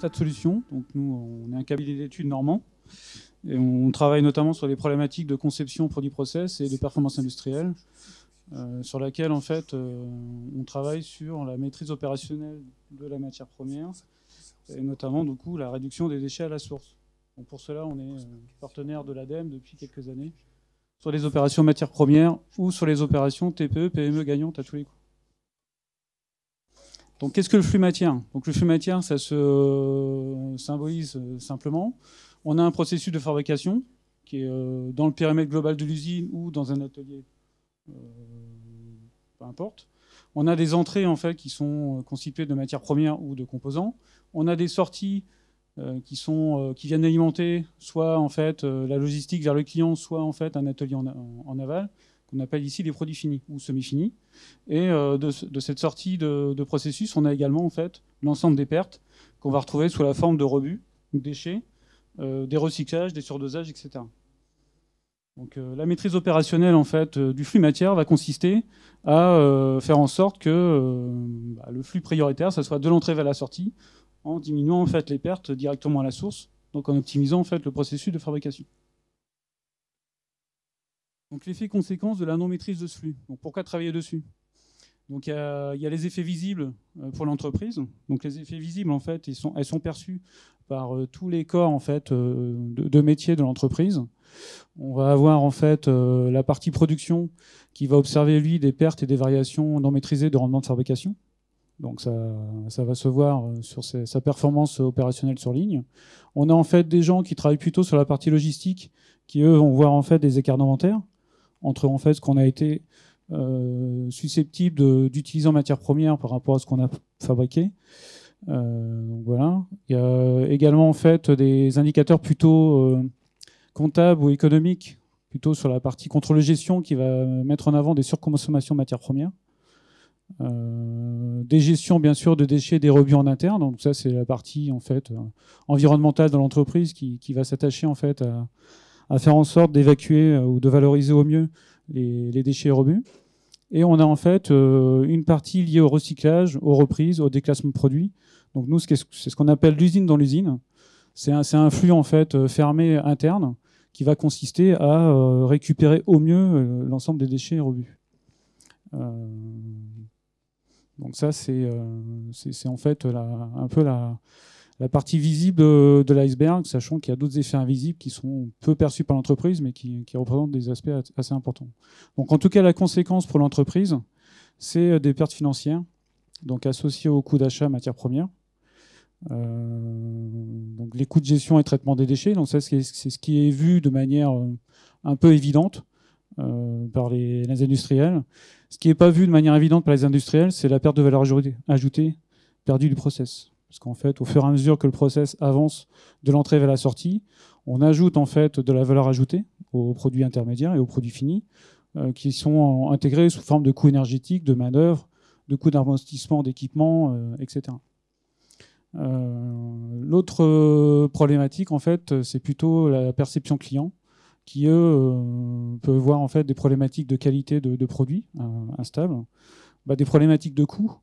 Stade Solutions. Donc nous, on est un cabinet d'études normand et on travaille notamment sur les problématiques de conception produit process et de performance industrielle, sur laquelle en fait on travaille sur la maîtrise opérationnelle de la matière première et notamment du coup la réduction des déchets à la source. Donc pour cela, on est partenaire de l'ADEME depuis quelques années sur les opérations matières premières ou sur les opérations TPE, PME gagnantes à tous les coups. Donc qu'est-ce que le flux matière? Donc le flux matière, ça se symbolise simplement. On a un processus de fabrication qui est dans le périmètre global de l'usine ou dans un atelier, peu importe. On a des entrées en fait qui sont constituées de matières premières ou de composants. On a des sorties qui viennent alimenter soit en fait la logistique vers le client, soit en fait un atelier en aval, qu'on appelle ici les produits finis ou semi-finis. Et de cette sortie de processus, on a également en fait l'ensemble des pertes qu'on va retrouver sous la forme de rebuts, déchets, des recyclages, des surdosages, etc. Donc la maîtrise opérationnelle en fait du flux matière va consister à faire en sorte que le flux prioritaire, ça soit de l'entrée vers la sortie, en diminuant en fait les pertes directement à la source, donc en optimisant en fait le processus de fabrication. Donc l'effet conséquence de la non-maîtrise de ce flux. Donc pourquoi travailler dessus? Donc il y a les effets visibles pour l'entreprise. Donc les effets visibles en fait, elles sont perçues par tous les corps en fait de métier de l'entreprise. On va avoir en fait la partie production qui va observer lui des pertes et des variations non maîtrisées de rendement de fabrication. Donc ça va se voir sur sa performance opérationnelle sur ligne. On a en fait des gens qui travaillent plutôt sur la partie logistique, qui eux vont voir en fait des écarts d'inventaire entre en fait ce qu'on a été susceptible d'utiliser en matière première par rapport à ce qu'on a fabriqué. Donc voilà. Il y a également en fait des indicateurs plutôt comptables ou économiques, plutôt sur la partie contrôle gestion qui va mettre en avant des surconsommations de matières premières. Des gestions bien sûr de déchets, des rebuts en interne, donc ça c'est la partie en fait environnementale de l'entreprise qui va s'attacher en fait à faire en sorte d'évacuer ou de valoriser au mieux les déchets et rebuts. Et on a en fait une partie liée au recyclage, aux reprises, au déclassement produit. Donc nous c'est ce qu'on appelle l'usine dans l'usine. C'est un flux en fait fermé interne qui va consister à récupérer au mieux l'ensemble des déchets et rebuts. Donc ça, c'est en fait un peu la partie visible de l'iceberg, sachant qu'il y a d'autres effets invisibles qui sont peu perçus par l'entreprise, mais qui représentent des aspects assez importants. Donc en tout cas, la conséquence pour l'entreprise, c'est des pertes financières, donc associées aux coûts d'achat matières premières. Donc les coûts de gestion et traitement des déchets, donc ça, c'est ce qui est vu de manière un peu évidente par les industriels. Ce qui n'est pas vu de manière évidente par les industriels, c'est la perte de valeur ajoutée perdue du process. Parce qu'en fait, au fur et à mesure que le process avance de l'entrée vers la sortie, on ajoute en fait de la valeur ajoutée aux produits intermédiaires et aux produits finis qui sont intégrés sous forme de coûts énergétiques, de main-d'œuvre, de coûts d'investissement, d'équipement, etc. L'autre problématique, en fait, c'est plutôt la perception client, qui eux peuvent voir en fait des problématiques de qualité de produits instables, des problématiques de coûts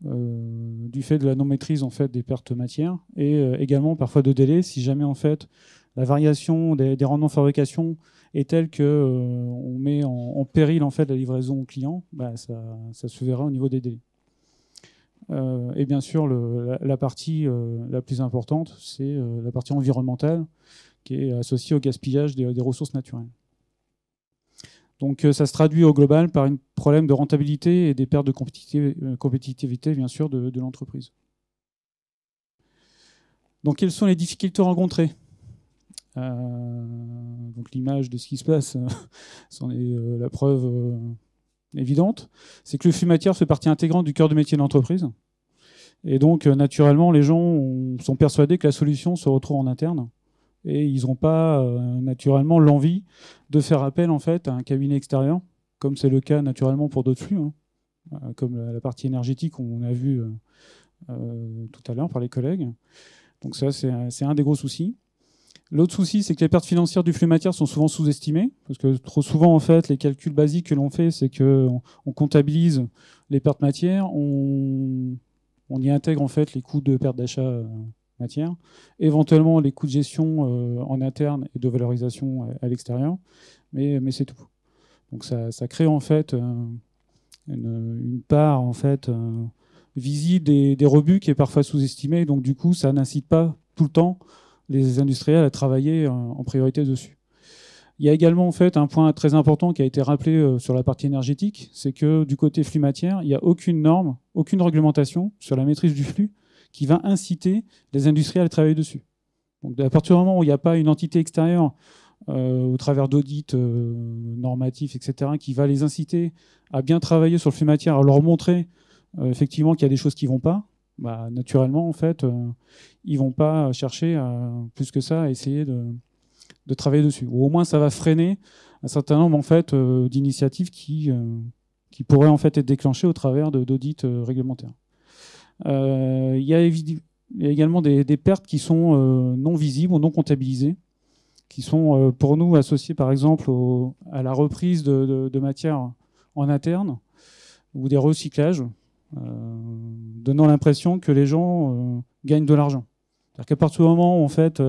du fait de la non maîtrise en fait des pertes matières et également parfois de délai si jamais en fait la variation des rendements de fabrication est telle que on met en péril en fait la livraison au client, ça se verra au niveau des délais. Et bien sûr la partie la plus importante, c'est la partie environnementale, qui est associé au gaspillage des ressources naturelles. Donc ça se traduit au global par un problème de rentabilité et des pertes de compétitivité bien sûr de l'entreprise. Donc quelles sont les difficultés rencontrées? Donc l'image de ce qui se passe, c'en est la preuve évidente, c'est que le flux matière fait partie intégrante du cœur de métier de l'entreprise. Et donc naturellement, les gens sont persuadés que la solution se retrouve en interne. Et ils n'ont pas naturellement l'envie de faire appel en fait, à un cabinet extérieur, comme c'est le cas naturellement pour d'autres flux, hein, comme la partie énergétique qu'on a vue tout à l'heure par les collègues. Donc ça, c'est un des gros soucis. L'autre souci, c'est que les pertes financières du flux matière sont souvent sous-estimées, parce que trop souvent, en fait, les calculs basiques que l'on fait, c'est qu'on comptabilise les pertes matières, on y intègre en fait, les coûts de perte d'achat matière, éventuellement les coûts de gestion en interne et de valorisation à l'extérieur, mais c'est tout. Donc ça crée en fait une part en fait visible des rebuts qui est parfois sous-estimée, donc du coup ça n'incite pas tout le temps les industriels à travailler en priorité dessus. Il y a également en fait un point très important qui a été rappelé sur la partie énergétique, c'est que du côté flux matière, il n'y a aucune norme, aucune réglementation sur la maîtrise du flux qui va inciter les industriels à travailler dessus. Donc à partir du moment où il n'y a pas une entité extérieure au travers d'audits normatifs, etc., qui va les inciter à bien travailler sur le flux matière, à leur montrer effectivement qu'il y a des choses qui ne vont pas, bah, naturellement en fait, ils ne vont pas chercher plus que ça à essayer de travailler dessus. Ou au moins, ça va freiner un certain nombre en fait, d'initiatives qui pourraient en fait, être déclenchées au travers d'audits réglementaires. Il y a également des pertes qui sont non visibles ou non comptabilisées, qui sont pour nous associées par exemple à la reprise de matières en interne ou des recyclages, donnant l'impression que les gens gagnent de l'argent. C'est-à-dire qu'à partir du moment où en fait,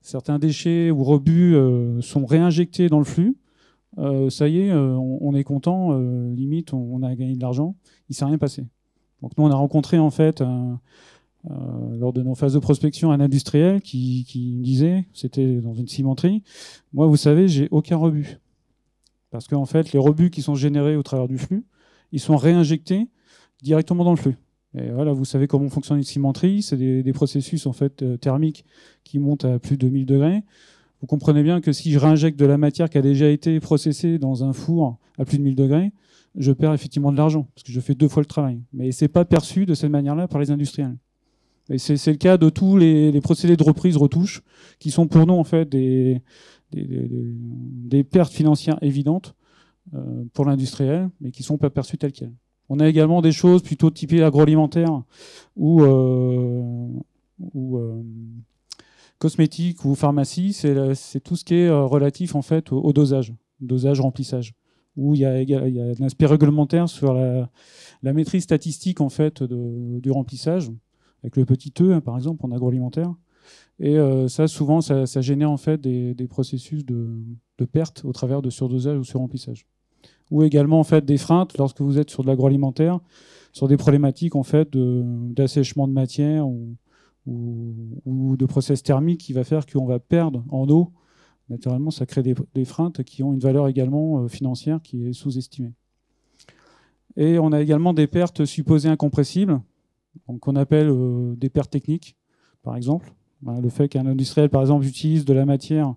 certains déchets ou rebuts sont réinjectés dans le flux, ça y est, on est content, limite on a gagné de l'argent, il ne s'est rien passé. Donc nous on a rencontré en fait, lors de nos phases de prospection, un industriel qui me disait, c'était dans une cimenterie, « Moi vous savez, j'ai aucun rebut. » Parce qu'en fait, les rebuts qui sont générés au travers du flux, ils sont réinjectés directement dans le flux. Et voilà, vous savez comment fonctionne une cimenterie, c'est des processus en fait, thermiques qui montent à plus de 1000 degrés. Vous comprenez bien que si je réinjecte de la matière qui a déjà été processée dans un four à plus de 1000 degrés, je perds effectivement de l'argent, parce que je fais 2 fois le travail. Mais ce n'est pas perçu de cette manière-là par les industriels. Et c'est le cas de tous les procédés de reprise, retouche, qui sont pour nous en fait, des pertes financières évidentes pour l'industriel, mais qui ne sont pas perçues telles quelles. On a également des choses plutôt typées agroalimentaires ou cosmétiques ou pharmacie. C'est tout ce qui est relatif en fait, au dosage, remplissage, où il y a un aspect réglementaire sur la maîtrise statistique en fait, du remplissage, avec le petit E par exemple en agroalimentaire. Et ça, souvent, ça génère en fait, des processus de perte au travers de surdosage ou surremplissage. Ou également en fait, des freins lorsque vous êtes sur de l'agroalimentaire, sur des problématiques en fait, d'assèchement de matière ou de process thermique qui va faire qu'on va perdre en eau. Naturellement, ça crée des freins qui ont une valeur également financière qui est sous-estimée. Et on a également des pertes supposées incompressibles, qu'on appelle des pertes techniques, par exemple. Le fait qu'un industriel, par exemple, utilise de la matière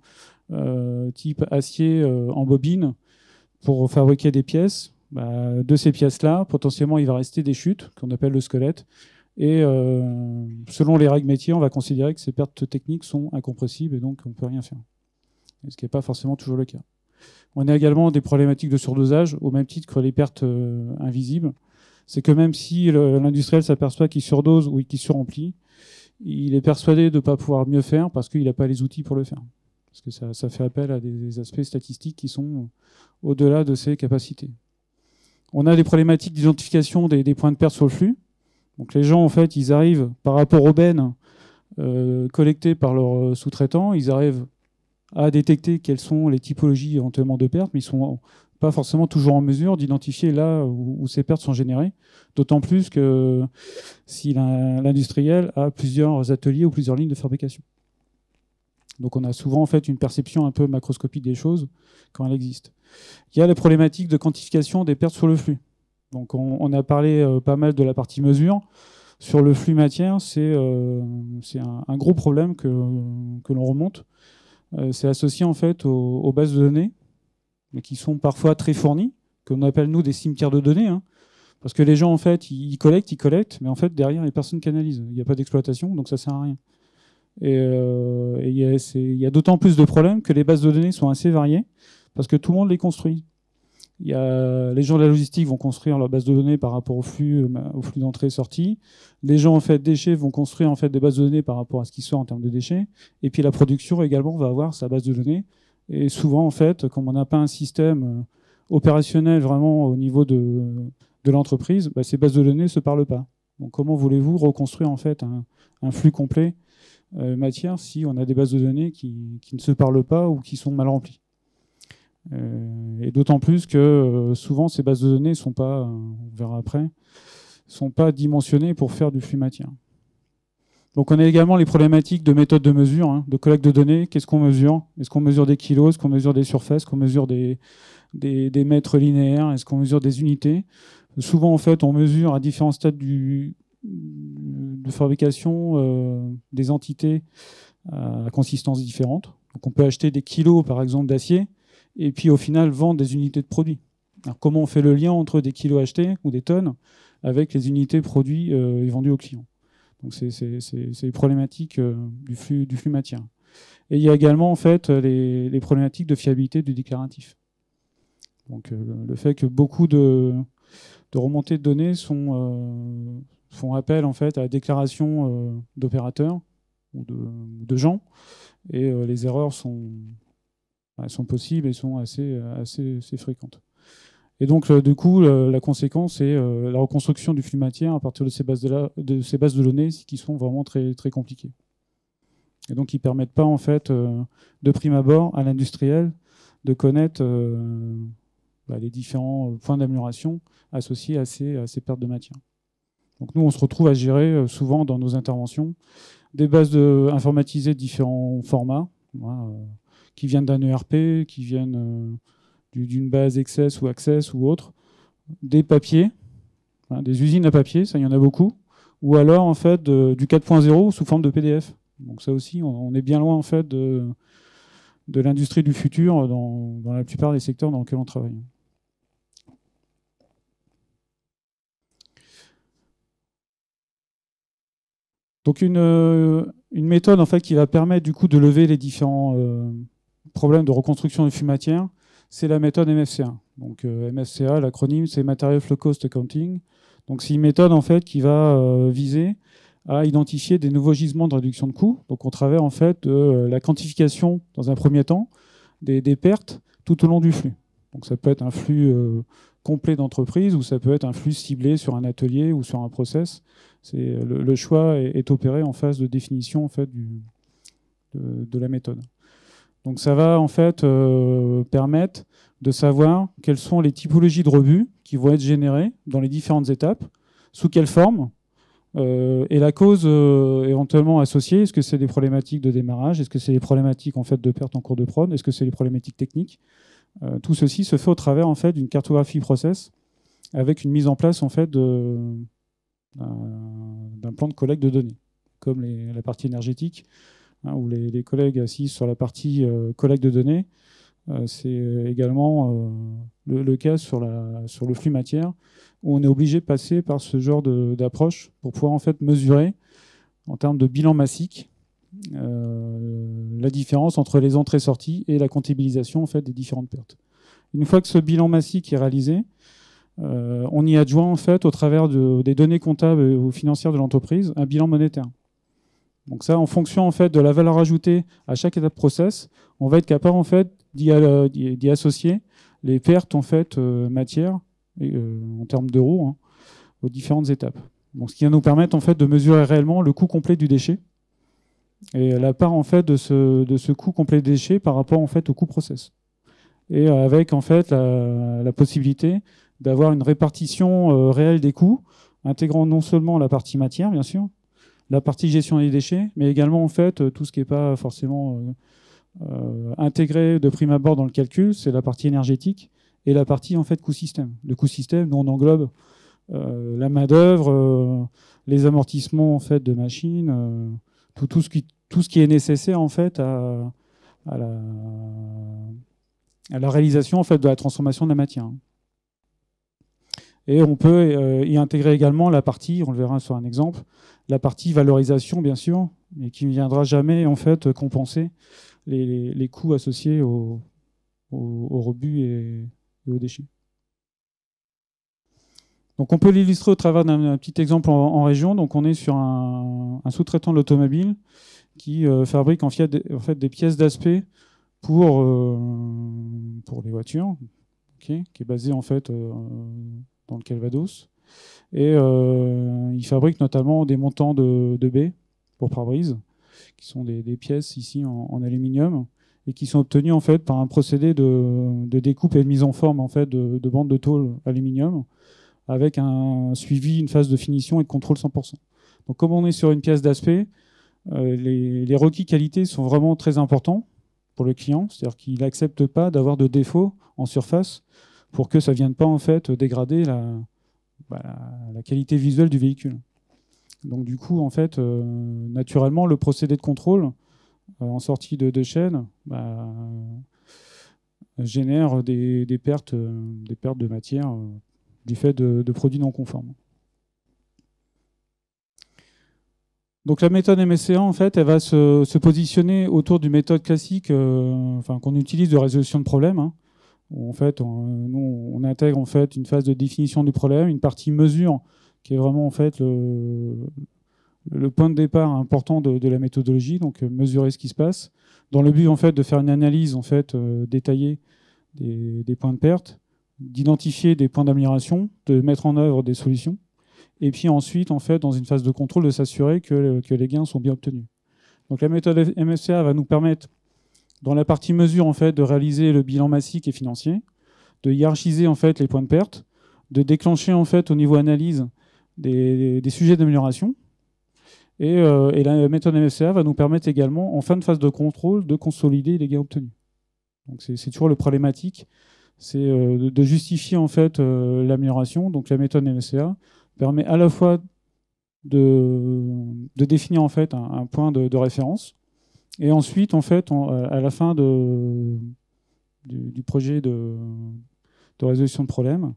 type acier en bobine, pour fabriquer des pièces, bah, de ces pièces-là, potentiellement, il va rester des chutes, qu'on appelle le squelette. Et selon les règles métiers, on va considérer que ces pertes techniques sont incompressibles et donc on ne peut rien faire. Et ce qui n'est pas forcément toujours le cas. On a également des problématiques de surdosage, au même titre que les pertes invisibles. C'est que même si l'industriel s'aperçoit qu'il surdose ou qu'il surremplit, il est persuadé de ne pas pouvoir mieux faire parce qu'il n'a pas les outils pour le faire. Parce que ça fait appel à des aspects statistiques qui sont au-delà de ses capacités. On a des problématiques d'identification des points de perte sur le flux. Donc les gens, en fait, ils arrivent par rapport aux bennes collectées par leurs sous-traitants, ils arrivent à détecter quelles sont les typologies éventuellement de pertes, mais ils ne sont pas forcément toujours en mesure d'identifier là où ces pertes sont générées, d'autant plus que si l'industriel a plusieurs ateliers ou plusieurs lignes de fabrication. Donc on a souvent en fait une perception un peu macroscopique des choses quand elle existe. Il y a la problématique de quantification des pertes sur le flux. Donc on a parlé pas mal de la partie mesure. Sur le flux matière, c'est un gros problème que l'on remonte. C'est associé en fait aux bases de données, mais qui sont parfois très fournies, que l'on appelle nous des cimetières de données. Hein, parce que les gens en fait, ils collectent, mais en fait derrière les personnes canalisent. Il n'y a pas d'exploitation, donc ça sert à rien. Et il y a d'autant plus de problèmes que les bases de données sont assez variées parce que tout le monde les construit. Les gens de la logistique vont construire leurs bases de données par rapport au flux d'entrée et sortie. Les gens en fait, déchets vont construire en fait, des bases de données par rapport à ce qui sort en termes de déchets. Et puis la production également va avoir sa base de données. Et souvent, en fait, comme on n'a pas un système opérationnel vraiment au niveau de l'entreprise, bah, ces bases de données ne se parlent pas. Bon, comment voulez-vous reconstruire en fait un flux complet matière si on a des bases de données qui ne se parlent pas ou qui sont mal remplies? Et d'autant plus que souvent ces bases de données ne sont pas, on verra après, sont pas dimensionnées pour faire du flux matière. Donc on a également les problématiques de méthode de mesure, hein, de collecte de données. Qu'est-ce qu'on mesure? Est-ce qu'on mesure des kilos? Est-ce qu'on mesure des surfaces? Est-ce qu'on mesure des mètres linéaires? Est-ce qu'on mesure des unités? Souvent, en fait, on mesure à différents stades de fabrication des entités à consistance différente. Donc on peut acheter des kilos, par exemple, d'acier, et puis au final vendre des unités de produits. Alors comment on fait le lien entre des kilos achetés ou des tonnes avec les unités produits et vendus aux clients? Donc c'est les problématiques du flux matière. Et il y a également en fait les problématiques de fiabilité du déclaratif. Donc le fait que beaucoup de remontées de données font appel en fait à la déclaration d'opérateurs ou de gens, et les erreurs sont possibles et sont assez fréquentes. Et donc, du coup, la conséquence est la reconstruction du flux matière à partir de ces bases de données qui sont vraiment très, très compliquées. Et donc, ils ne permettent pas, en fait, de prime abord à l'industriel de connaître les différents points d'amélioration associés à ces pertes de matière. Donc, nous, on se retrouve à gérer souvent dans nos interventions des bases informatisées de différents formats, qui viennent d'un ERP, qui viennent... d'une base Access ou autre, des papiers, des usines à papier, ça il y en a beaucoup, ou alors en fait du 4.0 sous forme de PDF. Donc ça aussi, on est bien loin en fait de l'industrie du futur dans la plupart des secteurs dans lesquels on travaille. Donc une méthode en fait qui va permettre du coup de lever les différents problèmes de reconstruction du flux matière, c'est la méthode MFCA. Donc MFCA, l'acronyme, c'est Material Flow Cost Accounting. Donc c'est une méthode en fait qui va viser à identifier des nouveaux gisements de réduction de coûts. Donc au travers en fait de la quantification dans un premier temps des pertes tout au long du flux. Donc ça peut être un flux complet d'entreprise ou ça peut être un flux ciblé sur un atelier ou sur un process. Le choix est opéré en phase de définition en fait de la méthode. Donc ça va en fait permettre de savoir quelles sont les typologies de rebuts qui vont être générées dans les différentes étapes, sous quelle forme, et la cause éventuellement associée. Est-ce que c'est des problématiques de démarrage? Est-ce que c'est des problématiques en fait, de perte en cours de prod? Est-ce que c'est des problématiques techniques? Tout ceci se fait au travers en fait, d'une cartographie process avec une mise en place en fait, d'un plan de collecte de données, comme la partie énergétique, où les collègues assis sur la partie collecte de données. C'est également le cas sur le flux matière, où on est obligé de passer par ce genre d'approche pour pouvoir en fait mesurer, en termes de bilan massique, la différence entre les entrées-sorties et la comptabilisation en fait, des différentes pertes. Une fois que ce bilan massique est réalisé, on y adjoint en fait, au travers des données comptables ou financières de l'entreprise, un bilan monétaire. Donc ça, en fonction en fait, de la valeur ajoutée à chaque étape process, on va être capable en fait, d'y associer les pertes en fait, matière, en termes d'euros, aux différentes étapes. Donc, ce qui va nous permettre en fait, de mesurer réellement le coût complet du déchet et la part en fait, de ce coût complet de déchet par rapport en fait, au coût process. Et avec en fait, la possibilité d'avoir une répartition réelle des coûts, intégrant non seulement la partie matière, bien sûr, la partie gestion des déchets, mais également en fait tout ce qui n'est pas forcément intégré de prime abord dans le calcul, c'est la partie énergétique et la partie en fait coût système. Le coût système, nous on englobe la main d'œuvre, les amortissements en fait de machines, tout ce qui est nécessaire en fait à la réalisation en fait de la transformation de la matière. Et on peut y intégrer également la partie, on le verra sur un exemple, la partie valorisation, bien sûr, mais qui ne viendra jamais en fait, compenser les coûts associés aux rebuts et aux déchets. Donc on peut l'illustrer au travers d'un petit exemple en région. Donc on est sur un sous-traitant de l'automobile qui fabrique en fait, des pièces d'aspect pour les voitures, qui est basé en fait dans le Calvados. Et il fabriquent notamment des montants de baies pour pare-brise, qui sont des pièces ici en aluminium, et qui sont obtenues en fait par un procédé de découpe et de mise en forme en fait, de bandes de tôle aluminium, avec un suivi, une phase de finition et de contrôle 100%. Donc comme on est sur une pièce d'aspect, les requis qualité sont vraiment très importants pour le client, c'est-à-dire qu'il n'accepte pas d'avoir de défauts en surface pour que ça ne vienne pas en fait dégrader la qualité visuelle du véhicule. Donc du coup, en fait, naturellement, le procédé de contrôle en sortie de chaîne génère des pertes de matière du fait de produits non conformes. Donc la méthode MFCA, en fait, elle va se positionner autour d'une méthode classique qu'on utilise de résolution de problèmes, hein, où en fait, on intègre en fait, une phase de définition du problème, une partie mesure, qui est vraiment en fait, le point de départ important de la méthodologie, donc mesurer ce qui se passe, dans le but en fait, de faire une analyse en fait, détaillée des points de perte, d'identifier des points d'amélioration, de mettre en œuvre des solutions, et puis ensuite, en fait, dans une phase de contrôle, de s'assurer que les gains sont bien obtenus. Donc la méthode MFCA va nous permettre, dans la partie mesure, en fait, de réaliser le bilan massique et financier, de hiérarchiser en fait, les points de perte, de déclencher en fait, au niveau analyse des sujets d'amélioration. Et la méthode MFCA va nous permettre également, en fin de phase de contrôle, de consolider les gains obtenus. Donc c'est toujours le problématique, c'est de justifier en fait, l'amélioration. Donc la méthode MFCA permet à la fois de définir en fait un point de référence et ensuite en fait à la fin du projet de résolution de problème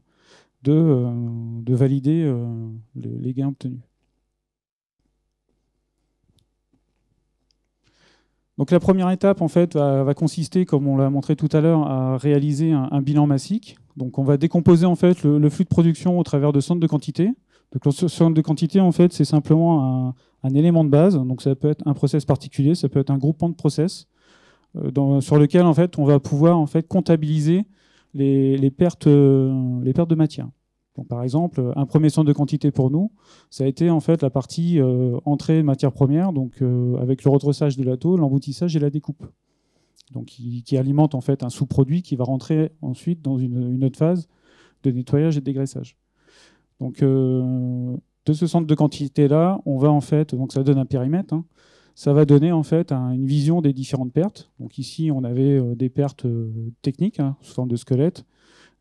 de valider les gains obtenus. Donc la première étape en fait va consister, comme on l'a montré tout à l'heure, à réaliser un bilan massique. Donc on va décomposer en fait le flux de production au travers de centres de quantité. Donc le centre de quantité, en fait, c'est simplement un élément de base. Donc ça peut être un process particulier, ça peut être un groupement de process sur lequel, en fait, on va pouvoir en fait comptabiliser les pertes de matière. Donc, par exemple, un premier centre de quantité pour nous, ça a été en fait la partie entrée de matière première, donc avec le retreçage de la tôle, l'emboutissage et la découpe. Donc qui alimente en fait un sous-produit qui va rentrer ensuite dans une autre phase de nettoyage et de dégraissage. Donc, de ce centre de quantité-là, on va en fait, donc ça donne un périmètre, hein, ça va donner en fait une vision des différentes pertes. Donc ici, on avait des pertes techniques, hein, sous forme de squelette,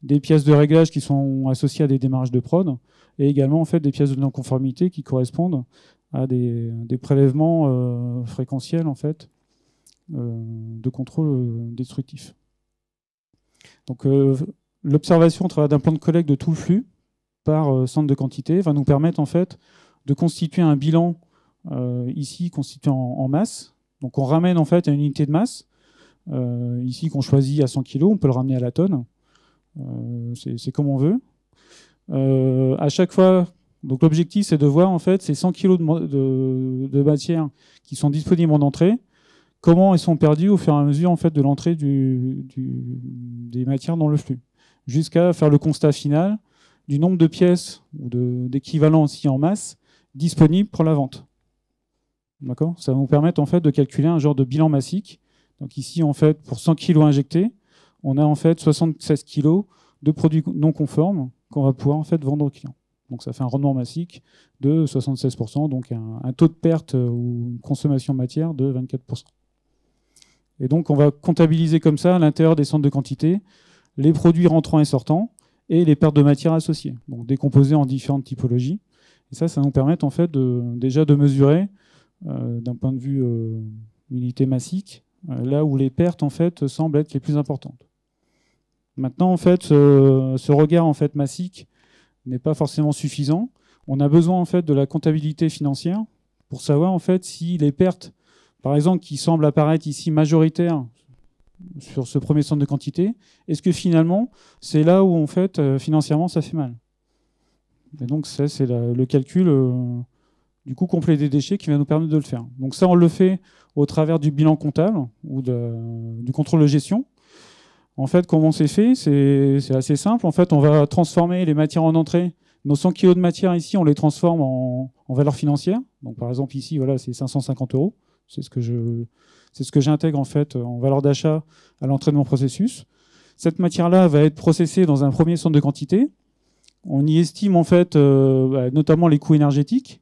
des pièces de réglage qui sont associées à des démarrages de prod, et également en fait des pièces de non-conformité qui correspondent à des prélèvements fréquentiels en fait, de contrôle destructif. Donc l'observation au travers d'un plan de collecte de tout le flux par centre de quantité va nous permettre en fait de constituer un bilan ici constitué en masse. Donc on ramène en fait à une unité de masse ici qu'on choisit à 100 kg, on peut le ramener à la tonne, c'est comme on veut. À chaque fois, donc l'objectif c'est de voir en fait ces 100 kg de matière qui sont disponibles en entrée, comment ils sont perdus au fur et à mesure en fait de l'entrée des matières dans le flux, jusqu'à faire le constat final du nombre de pièces ou d'équivalents aussi en masse disponibles pour la vente. D'accord ? Ça va nous permettre en fait de calculer un genre de bilan massique. Donc ici en fait pour 100 kg injectés, on a en fait 76 kg de produits non conformes qu'on va pouvoir en fait vendre aux clients. Donc ça fait un rendement massique de 76%, donc un taux de perte ou une consommation de matière de 24%. Et donc on va comptabiliser comme ça à l'intérieur des centres de quantité les produits rentrants et sortants, et les pertes de matière associées, donc décomposées en différentes typologies. Et ça nous permet en fait déjà de mesurer, d'un point de vue unité massique, là où les pertes en fait semblent être les plus importantes. Maintenant en fait, ce regard en fait massique n'est pas forcément suffisant. On a besoin en fait de la comptabilité financière pour savoir en fait si les pertes, par exemple, qui semblent apparaître ici majoritaires sur ce premier centre de quantité, est-ce que finalement, c'est là où en fait, financièrement, ça fait mal. Et donc ça, c'est le calcul du coût complet des déchets qui va nous permettre de le faire. Donc ça, on le fait au travers du bilan comptable ou du contrôle de gestion. En fait, comment c'est fait ? C'est assez simple. En fait, on va transformer les matières en entrée Nos 100 kg de matière ici, on les transforme en valeur financière. Donc, par exemple, ici, voilà, c'est 550 €. C'est ce que j'intègre en fait en valeur d'achat à l'entrée de mon processus. Cette matière-là va être processée dans un premier centre de quantité. On y estime en fait notamment les coûts énergétiques.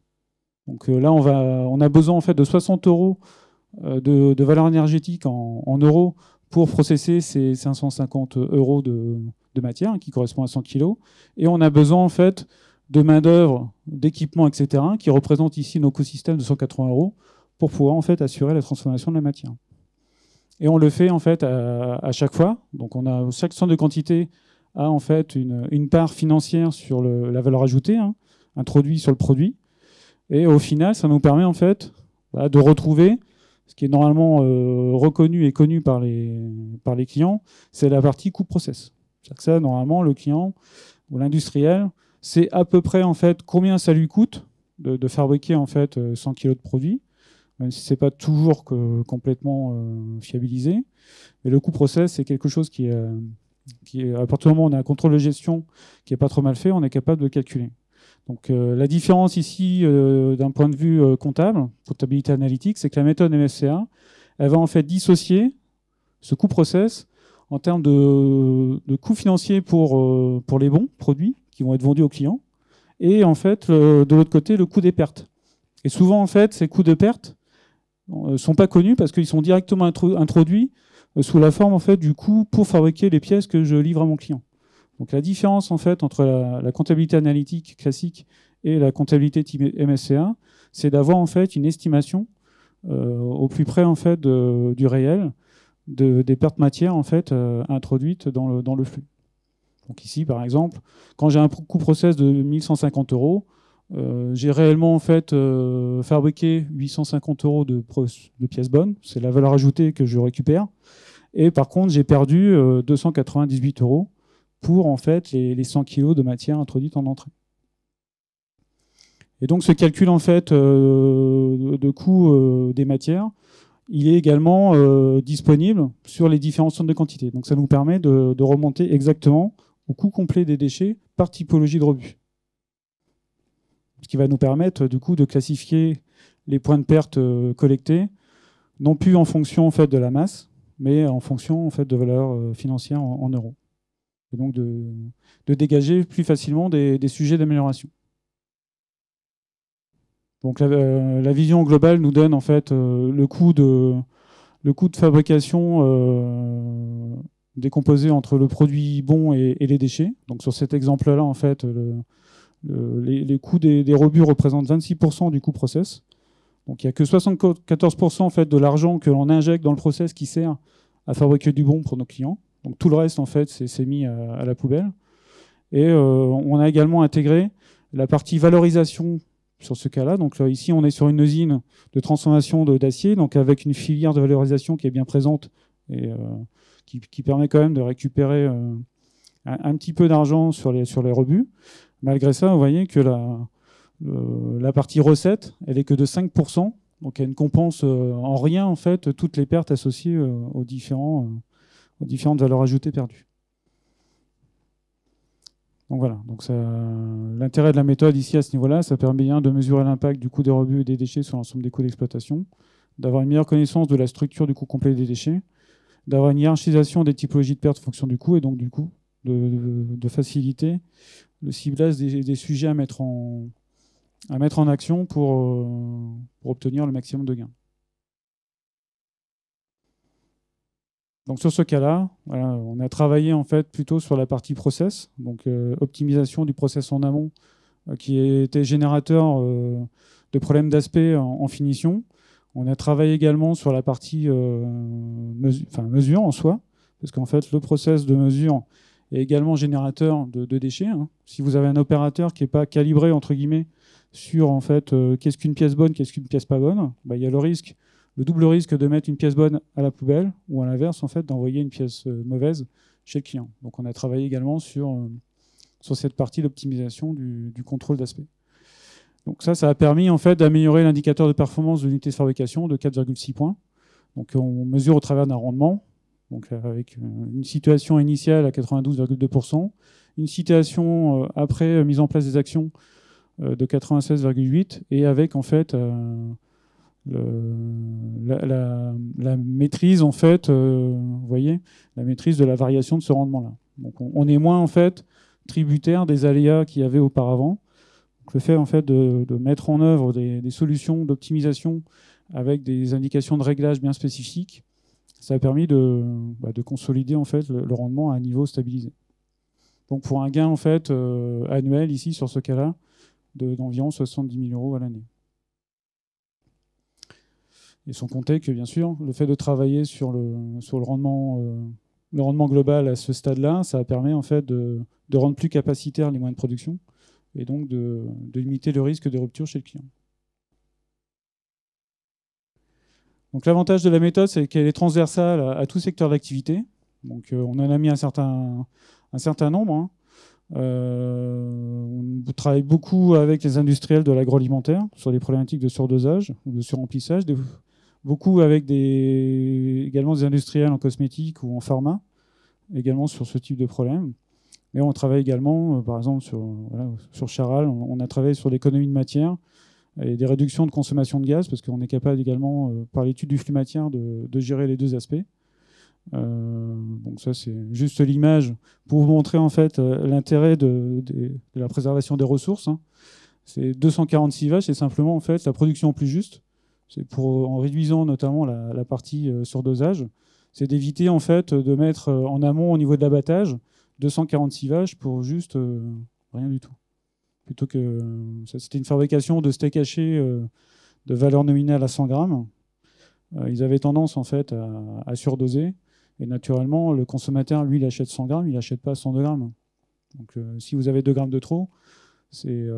Donc là, on a besoin en fait de 60 € de valeur énergétique en euros pour processer ces 550 € de matière qui correspond à 100 kg. Et on a besoin en fait de main-d'œuvre, d'équipement, etc. qui représente ici un écosystème de 180 € pour pouvoir en fait assurer la transformation de la matière. Et on le fait en fait à chaque fois. Donc on a chaque centre de quantité a en fait une part financière sur la valeur ajoutée, hein, introduite sur le produit. Et au final, ça nous permet en fait de retrouver ce qui est normalement reconnu et connu par les clients, c'est la partie coût-process. C'est-à-dire que ça, normalement, le client ou l'industriel, c'est à peu près en fait combien ça lui coûte de fabriquer en fait 100 kg de produit, même si ce n'est pas toujours complètement fiabilisé. Mais le coût-process, c'est quelque chose qui est, à partir du moment où on a un contrôle de gestion qui n'est pas trop mal fait, on est capable de calculer. Donc la différence ici d'un point de vue comptable, comptabilité analytique, c'est que la méthode MFCA, elle va en fait dissocier ce coût process en termes de coût financier pour les bons produits qui vont être vendus aux clients et en fait de l'autre côté le coût des pertes. Et souvent en fait ces coûts de pertes ne sont pas connus parce qu'ils sont directement introduits sous la forme en fait du coût pour fabriquer les pièces que je livre à mon client. Donc la différence en fait entre la comptabilité analytique classique et la comptabilité type MFCA, c'est d'avoir en fait une estimation au plus près en fait du réel des pertes matières en fait introduites dans le flux. Donc ici par exemple, quand j'ai un coût process de 1150 €, j'ai réellement en fait fabriqué 850 € de pièces bonnes, c'est la valeur ajoutée que je récupère, et par contre j'ai perdu 298 € pour en fait les 100 kg de matière introduite en entrée. Et donc ce calcul en fait de coût des matières, il est également disponible sur les différents centres de quantité. Donc ça nous permet de remonter exactement au coût complet des déchets par typologie de rebut. Ce qui va nous permettre du coup de classifier les points de perte collectés, non plus en fonction en fait de la masse, mais en fonction en fait de valeur financière en euros. Et donc de dégager plus facilement des sujets d'amélioration. Donc la vision globale nous donne en fait le coût de fabrication décomposé entre le produit bon et les déchets. Donc sur cet exemple-là, en fait, les coûts des rebuts représentent 26 % du coût process. Donc il n'y a que 74 % en fait de l'argent que l'on injecte dans le process qui sert à fabriquer du bon pour nos clients. Donc tout le reste, en fait, c'est mis à la poubelle. Et on a également intégré la partie valorisation sur ce cas-là. Donc là, ici, on est sur une usine de transformation d'acier, donc avec une filière de valorisation qui est bien présente et qui permet quand même de récupérer un petit peu d'argent sur les rebuts. Malgré ça, vous voyez que la partie recette, elle est que de 5 %. Donc elle ne compense en rien, en fait, toutes les pertes associées aux différentes valeurs ajoutées perdues. Donc voilà, l'intérêt de la méthode ici à ce niveau-là, ça permet bien de mesurer l'impact du coût des rebuts et des déchets sur l'ensemble des coûts d'exploitation, d'avoir une meilleure connaissance de la structure du coût complet des déchets, d'avoir une hiérarchisation des typologies de pertes en fonction du coût et donc du coup de faciliter le ciblage des sujets à mettre en action pour obtenir le maximum de gains. Donc sur ce cas-là, voilà, on a travaillé en fait plutôt sur la partie process, donc optimisation du process en amont qui était générateur de problèmes d'aspect en finition. On a travaillé également sur la partie mesure en soi, parce qu'en fait le process de mesure est également générateur de déchets, hein. Si vous avez un opérateur qui n'est pas calibré entre guillemets sur en fait qu'est-ce qu'une pièce bonne, qu'est-ce qu'une pièce pas bonne, bah, y a le double risque de mettre une pièce bonne à la poubelle ou à l'inverse en fait, d'envoyer une pièce mauvaise chez le client. Donc on a travaillé également sur cette partie d'optimisation du contrôle d'aspect. Donc ça a permis en fait, d'améliorer l'indicateur de performance de l'unité de fabrication de 4,6 points. Donc on mesure au travers d'un rendement, donc avec une situation initiale à 92,2 %, une citation après mise en place des actions de 96,8 et avec en fait la maîtrise en fait, vous voyez, la maîtrise de la variation de ce rendement-là. Donc on est moins en fait tributaire des aléas qu'il y avait auparavant. Donc le fait en fait de mettre en œuvre des solutions d'optimisation avec des indications de réglage bien spécifiques, ça a permis de consolider en fait le rendement à un niveau stabilisé. Donc pour un gain en fait annuel ici sur ce cas-là d'environ 70 000 € à l'année. Et sans compter que bien sûr le fait de travailler sur le rendement global à ce stade-là, ça permet en fait de rendre plus capacitaires les moyens de production et donc de limiter le risque de rupture chez le client. Donc l'avantage de la méthode, c'est qu'elle est transversale à tout secteur d'activité. Donc on en a mis un certain nombre. Hein. On travaille beaucoup avec les industriels de l'agroalimentaire sur des problématiques de surdosage ou de suremplissage, beaucoup avec également des industriels en cosmétique ou en pharma, également sur ce type de problème. Mais on travaille également, par exemple, sur Charal, on a travaillé sur l'économie de matière et des réductions de consommation de gaz, parce qu'on est capable également, par l'étude du flux matière, de gérer les deux aspects. Donc ça, c'est juste l'image pour vous montrer en fait l'intérêt de la préservation des ressources. Hein. C'est 246 vaches, c'est simplement en fait la production plus juste. C'est pour, en réduisant notamment la partie surdosage, c'est d'éviter en fait de mettre en amont au niveau de l'abattage 246 vaches pour juste rien du tout. Plutôt que c'était une fabrication de steak haché de valeur nominale à 100 grammes. Ils avaient tendance en fait à surdoser. Et naturellement, le consommateur, lui, il achète 100 grammes, il n'achète pas 102 grammes. Donc si vous avez 2 grammes de trop, c'est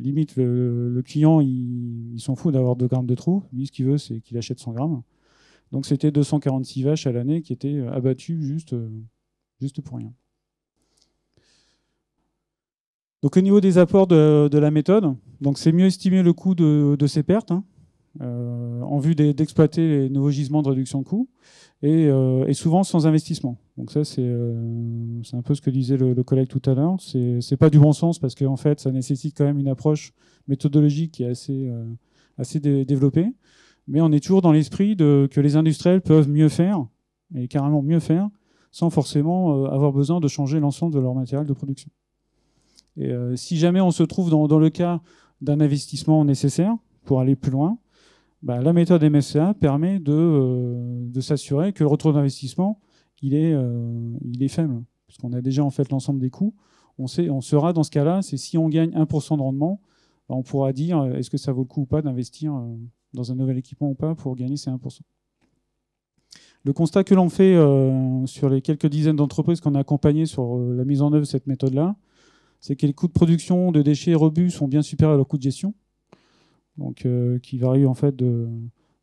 limite le client, il s'en fout d'avoir 2 grammes de trop. Lui, ce qu'il veut, c'est qu'il achète 100 grammes. Donc c'était 246 vaches à l'année qui étaient abattues juste pour rien. Donc au niveau des apports de la méthode, c'est mieux estimer le coût de ces pertes. Hein. En vue d'exploiter les nouveaux gisements de réduction de coûts et souvent sans investissement. Donc ça, c'est un peu ce que disait le collègue tout à l'heure. C'est pas du bon sens parce que en fait, ça nécessite quand même une approche méthodologique qui est assez développée. Mais on est toujours dans l'esprit que les industriels peuvent mieux faire et carrément mieux faire sans forcément avoir besoin de changer l'ensemble de leur matériel de production. Et si jamais on se trouve dans le cas d'un investissement nécessaire pour aller plus loin, la méthode MFCA permet de s'assurer que le retour d'investissement il est faible. Parce qu'on a déjà en fait l'ensemble des coûts. On sera dans ce cas-là, c'est si on gagne 1% de rendement, on pourra dire est-ce que ça vaut le coup ou pas d'investir dans un nouvel équipement ou pas pour gagner ces 1%. Le constat que l'on fait sur les quelques dizaines d'entreprises qu'on a accompagnées sur la mise en œuvre de cette méthode-là, c'est que les coûts de production de déchets rebus sont bien supérieurs à leurs coûts de gestion. Donc, qui varie en fait de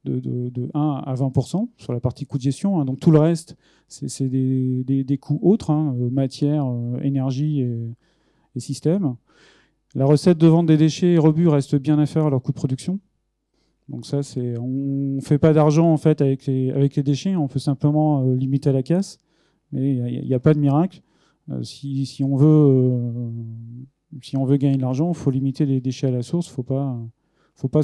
1 à 20% sur la partie coût de gestion. Hein. Donc tout le reste, c'est des coûts autres, hein, matière, énergie et système. La recette de vente des déchets et rebus reste bien inférieure à leur coût de production. Donc ça, on ne fait pas d'argent en fait avec les déchets, on peut simplement limiter la casse. Mais il n'y a pas de miracle. Si on veut gagner de l'argent, il faut limiter les déchets à la source, il ne faut pas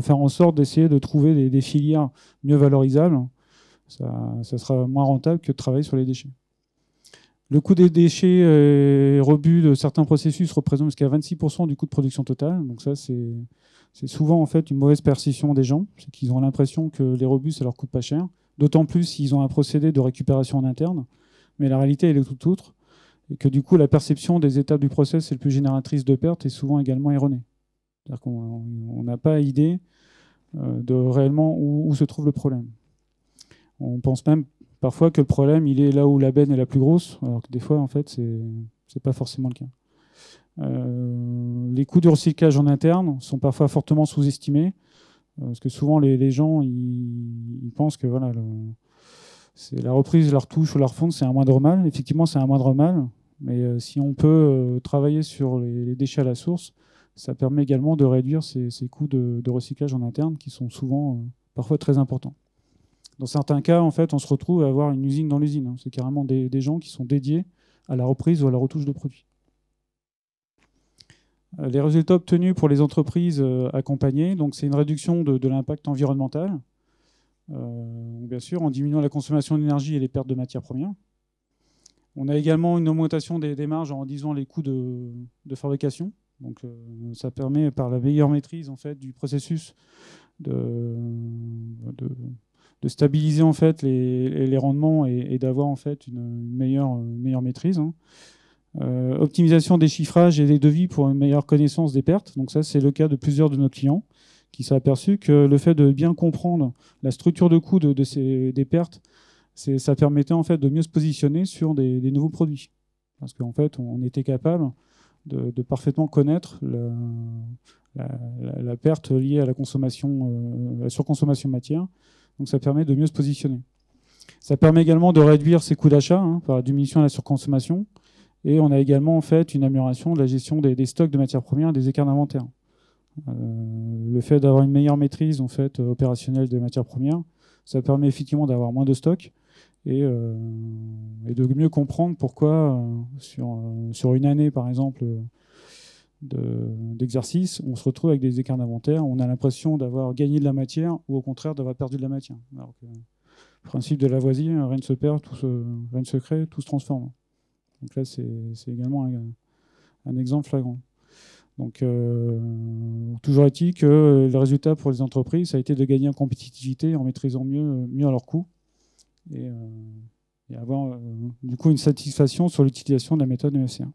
faire en sorte d'essayer de trouver des filières mieux valorisables. Ça sera moins rentable que de travailler sur les déchets. Le coût des déchets et rebut de certains processus représente jusqu'à 26% du coût de production totale. Donc ça, c'est souvent en fait une mauvaise perception des gens. C'est qu'ils ont l'impression que les rebuts, ça leur coûte pas cher. D'autant plus s'ils ont un procédé de récupération en interne. Mais la réalité, elle est tout autre. Et que du coup, la perception des étapes du process, le plus génératrice de pertes, est souvent également erronée. C'est-à-dire qu'on n'a pas idée de réellement où se trouve le problème. On pense même parfois que le problème, il est là où la benne est la plus grosse, alors que des fois, en fait, ce n'est pas forcément le cas. Les coûts de recyclage en interne sont parfois fortement sous-estimés, parce que souvent, les gens, ils pensent que voilà, la reprise, la retouche ou la refonte, c'est un moindre mal. Effectivement, c'est un moindre mal, mais si on peut travailler sur les déchets à la source, ça permet également de réduire ces coûts de recyclage en interne qui sont souvent, parfois très importants. Dans certains cas, en fait, on se retrouve à avoir une usine dans l'usine. Hein. C'est carrément des gens qui sont dédiés à la reprise ou à la retouche de produits. Les résultats obtenus pour les entreprises accompagnées, donc c'est une réduction de l'impact environnemental, bien sûr, en diminuant la consommation d'énergie et les pertes de matières premières. On a également une augmentation des marges en réduisant les coûts de fabrication. Donc, ça permet, par la meilleure maîtrise en fait, du processus, de stabiliser en fait, les rendements et d'avoir en fait, une meilleure maîtrise. Hein. Optimisation des chiffrages et des devis pour une meilleure connaissance des pertes. Donc ça, c'est le cas de plusieurs de nos clients qui s'est aperçu que le fait de bien comprendre la structure de coût des pertes, ça permettait en fait, de mieux se positionner sur des nouveaux produits. Parce qu'en fait, on était capable de parfaitement connaître la perte liée à la consommation, la surconsommation matière. Donc ça permet de mieux se positionner. Ça permet également de réduire ses coûts d'achat hein, par la diminution de la surconsommation. Et on a également en fait, une amélioration de la gestion des stocks de matières premières et des écarts d'inventaire. Le fait d'avoir une meilleure maîtrise en fait, opérationnelle des matières premières, ça permet effectivement d'avoir moins de stocks et de mieux comprendre pourquoi sur une année, par exemple, d'exercice, on se retrouve avec des écarts d'inventaire, on a l'impression d'avoir gagné de la matière ou au contraire d'avoir perdu de la matière. Alors que, principe de Lavoisier, rien ne se perd, rien ne se crée, tout se transforme. Donc là, c'est également un exemple flagrant. Donc, toujours est-il que le résultat pour les entreprises, ça a été de gagner en compétitivité en maîtrisant mieux leurs coûts et avoir du coup une satisfaction sur l'utilisation de la méthode MFCA.